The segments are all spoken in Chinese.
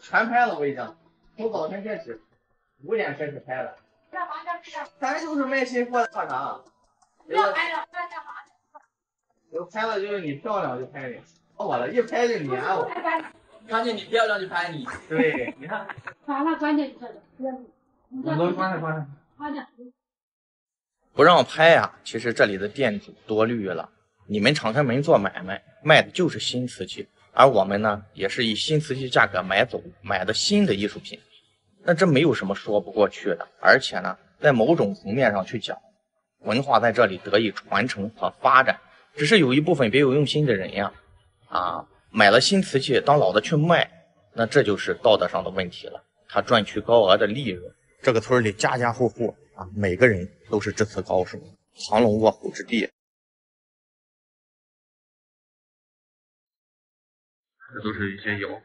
全拍了，我已经从早晨开始，5点开始拍了。咱就是卖新货的厂商。我拍的就是你漂亮就拍你，到我了，一拍就你啊我。关键你漂亮就拍你。对，你看。完了，关键你这个。关键。不让我拍啊，其实这里的店主多虑了。你们敞开门做买卖，卖的就是新瓷器，而我们呢，也是以新瓷器价格买的新的艺术品，那这没有什么说不过去的。而且呢，在某种层面上去讲，文化在这里得以传承和发展，只是有一部分别有用心的人呀，买了新瓷器当老的去卖，那这就是道德上的问题了。他赚取高额的利润，这个村里家家户户啊，每个人都是制瓷高手，藏龙卧虎之地。 这都是一些窑户，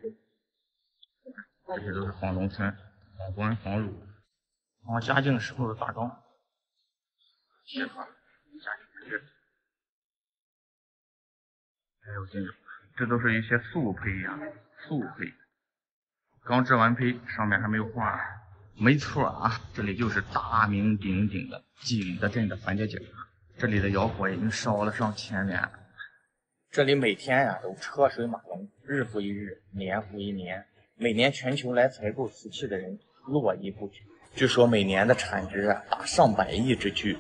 这些都是仿农村、仿官、仿乳，然后嘉靖时候的大缸、铁盘、家庭制，还有金属，这都是一些素胚呀、素胚，刚制完胚，上面还没有画。没错啊，这里就是大名鼎鼎的济里德镇的樊家井，这里的窑火已经烧了上1000年了。 这里每天呀、都车水马龙，日复一日，年复一年。每年全球来采购瓷器的人络绎不绝，据说每年的产值达上百亿之巨。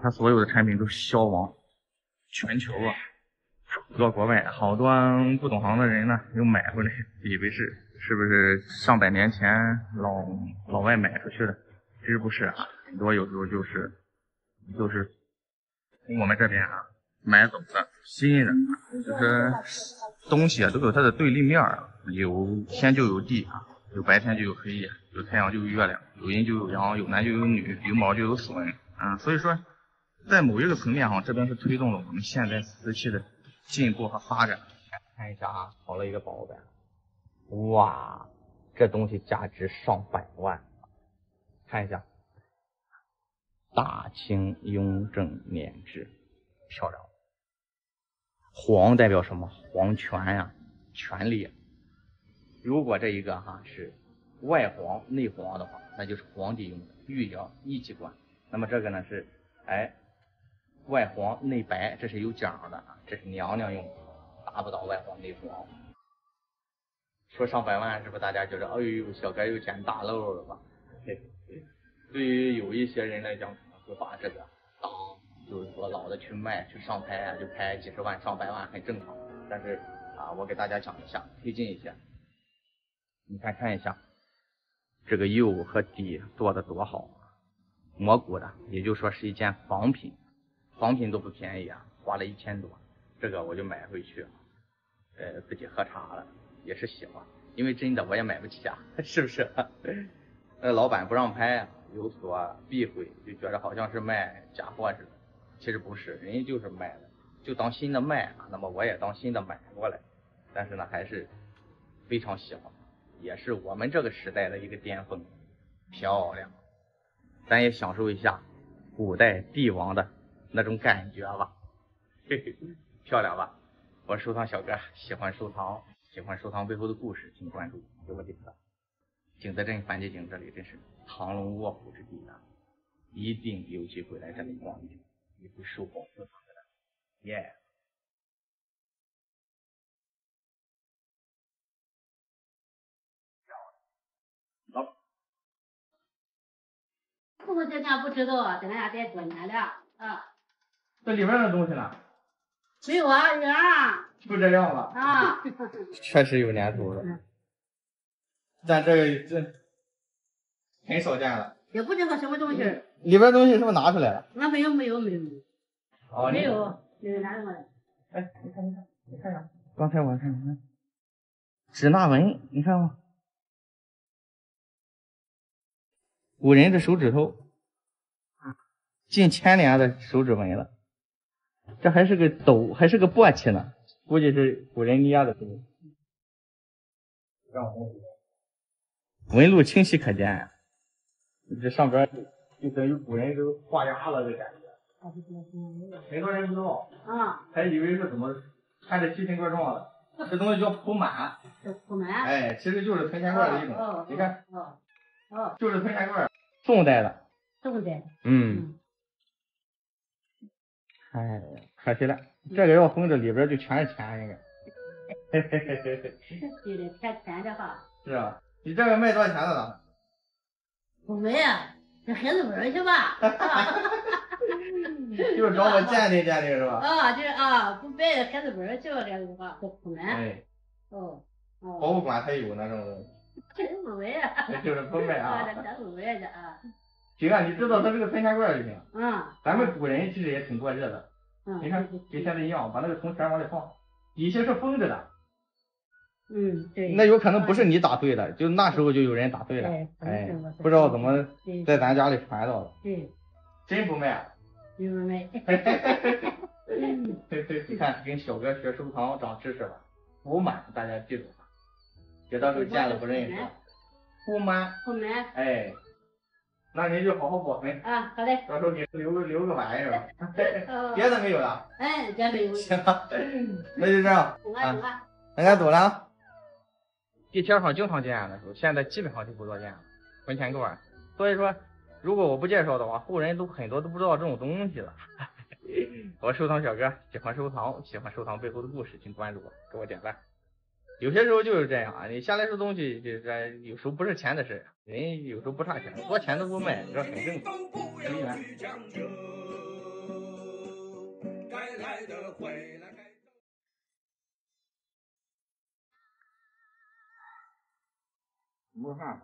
它所有的产品都销往全球啊，到国外，好多不懂行的人呢又买回来，以为是不是上百年前老外买出去的？其实不是啊，很多有时候就是从我们这边啊。 买走的新的，就是东西啊，都有它的对立面啊，有天就有地啊，有白天就有黑夜，有太阳就有月亮，有阴就有阳，有男就有女，有毛就有笋啊。所以说，在某一个层面上，这边是推动了我们现代瓷器的进步和发展。看一下啊，淘了一个宝贝，哇，这东西价值上百万。看一下，大清雍正年制，漂亮。 皇代表什么？皇权呀、权力。如果这一个是外皇内皇的话，那就是皇帝用的御窑一级官。那么这个呢是，外皇内白，这是有讲的啊，这是娘娘用的，达不到外皇内皇。说上百万，是不是大家觉得哎呦，小哥又捡大漏了吧？对于有一些人来讲，可能会把这个当。 就是说老的去卖去上拍啊，就拍几十万、上百万很正常。但是啊，我给大家讲一下，推进一下。你看一下，这个釉和底做的多好，磨骨的，也就是说是一件仿品，仿品都不便宜啊，花了1000多。这个我就买回去，自己喝茶了，也是喜欢，因为真的我也买不起啊，是不是？那老板不让拍啊，有所避讳，就觉得好像是卖假货似的。 其实不是，人家就是卖的，就当新的卖啊。那么我也当新的买过来，但是呢，还是非常喜欢，也是我们这个时代的一个巅峰，漂亮。咱也享受一下古代帝王的那种感觉吧，嘿嘿，漂亮吧？我收藏小哥，喜欢收藏背后的故事，请关注给我点赞。景德镇樊家井这里真是藏龙卧虎之地啊，一定有机会来这里逛一逛。 你会收获收藏的，耶！好。不过这家不知道，等下再滚来了啊。这里面的东西呢？没有啊，人啊。就这样吧。啊。确实有年头了，但这很少见了。 也不知道什么东西，里边东西是不是拿出来了？那没有，哦，没有，拿出来。哎，你看啥？刚才我看，指纳纹，你看吗？古人的手指头，近1000年的手指纹了。这还是个斗，还是个簸箕呢，估计是古人捏的。纹路清晰可见啊。 这上边就等于古人都画押了的感觉，很多人不知道，还以为是怎么穿着西行革状的，这东西叫扑满。扑满。哎，其实就是盆钱罐的一种。哦。你看。哦。哦。就是盆钱罐。宋代的。宋代的。嗯。哎，可惜了，这个要封着里边就全是钱应该。嘿嘿嘿嘿嘿。对的，看钱的话。是啊，你这个卖多少钱的了？我们呀，给孩子玩去吧。就是找我鉴定鉴定是吧？啊，就是啊，不卖孩子玩去吧，这个话不可能。哎。哦。博物馆才有呢，这种东西。真不卖啊。就是不卖啊。咱不卖的啊。行啊，你知道它这个盆钱罐就行。嗯。咱们古人其实也挺过日子。嗯。你看，跟现在一样，把那个铜钱往里放，底下是封着的。嗯，对，那有可能不是你打对的，就那时候就有人打对了，哎，不知道怎么在咱家里传到了。对，真不卖啊？真不卖。对对，你看，跟小哥学收藏长知识了。不满，大家记住，别到时候见了不认识。不满。不满。哎，那您就好好保存。啊，好嘞。到时候给留个玩意儿吧。别的没有了。哎，别的没有。行，那就这样。啊，那该走了啊。地铁上经常见的时候，现在基本上就不多见了盆钱罐。所以说，如果我不介绍的话，后人都很多都不知道这种东西了。我收藏小哥喜欢收藏，喜欢收藏背后的故事，请关注我，给我点赞。有些时候就是这样啊，你下来收东西，这有时候不是钱的事，人有时候不差钱，多钱都不卖，这很正常。随缘。没办法。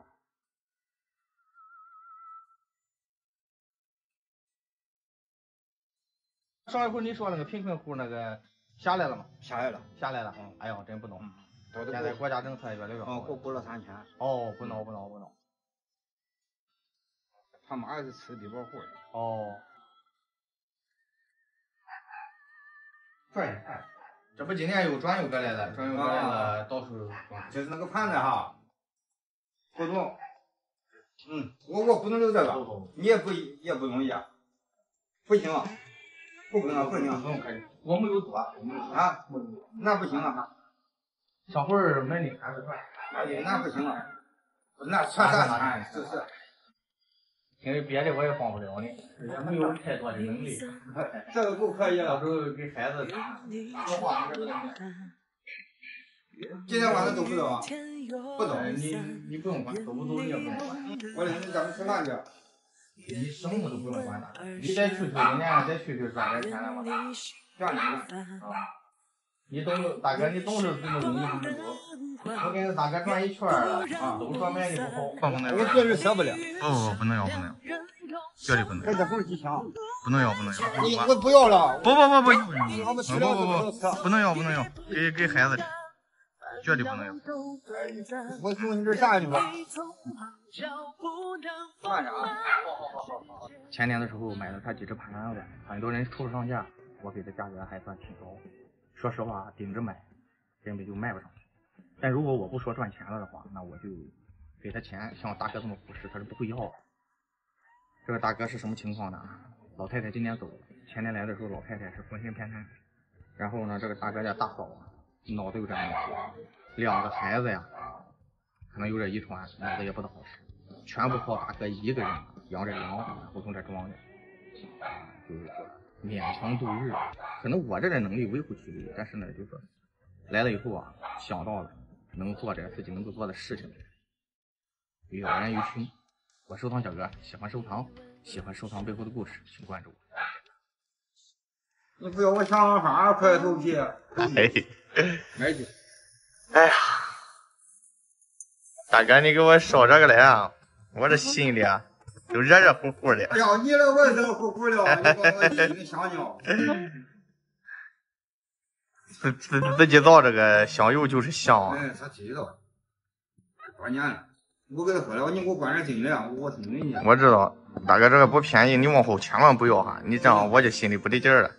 上一回你说那个贫困户那个下来了吗？下来了，下来了。哎呦，真不懂。现在国家政策越来越好。哦，补了3000。哦，不孬不孬不孬。他妈是吃低保户的。哦。对，这不今年有转悠过来的，转悠过来的到处就是那个盘子哈。不中，嗯，我不能留这个，你也不容易啊，不行，不行，我没有多啊，那不行了，小慧儿买你孩子赚，哎，那不行了，那算啥？是，因为别的我也帮不了你，也没有太多的能力，这个够可以了，到时候给孩子说话这个东西。今天晚上走不走啊？不走，你不用管，走不走你也不用管。我领着咱们吃饭去。你什么都不用管他，你再去人家再去赚点钱来嘛，赚你的啊！你都是大哥，你总是这么容易不足。我跟大哥转一圈了啊，都说买你不好，我绝对舍不了。不，不能要，绝对不能。这红几箱？不能要。我不要了。不，不能要，给孩子吃。绝对不能有。我送你这下去吧。那啥，好。前年的时候买了他几只盘子，很多人出上价，我给的价格还算挺高。说实话，顶着买，根本就卖不上去。但如果我不说赚钱了的话，那我就给他钱，像我大哥这么朴实，他是不会要的。这个大哥是什么情况呢？老太太今年走了，前年来的时候老太太是浑身偏瘫，然后呢，这个大哥叫大嫂啊。脑子有点问题，2个孩子呀，可能有点遗传，脑子也不大好使，全部靠大哥一个人养着羊，然后从这装着，就是说勉强度日。可能我这点能力微乎其微，但是呢，就是说来了以后啊，想到了能做点自己能够做的事情，有人于群。我收藏小哥喜欢收藏，喜欢收藏背后的故事，请关注我。你不要我想想啥快头皮？买去！哎呀，大哥，你给我烧这个来啊！我这心里啊，都热热乎乎的。哎呀，你这我热乎乎的，我一个香蕉。自己造这个香油就是香啊！哎，他自己造，多年了。我跟他说了，你给我管着真的，我听人家。我知道，大哥这个不便宜，你往后千万不要哈！你这样我就心里不得劲儿了。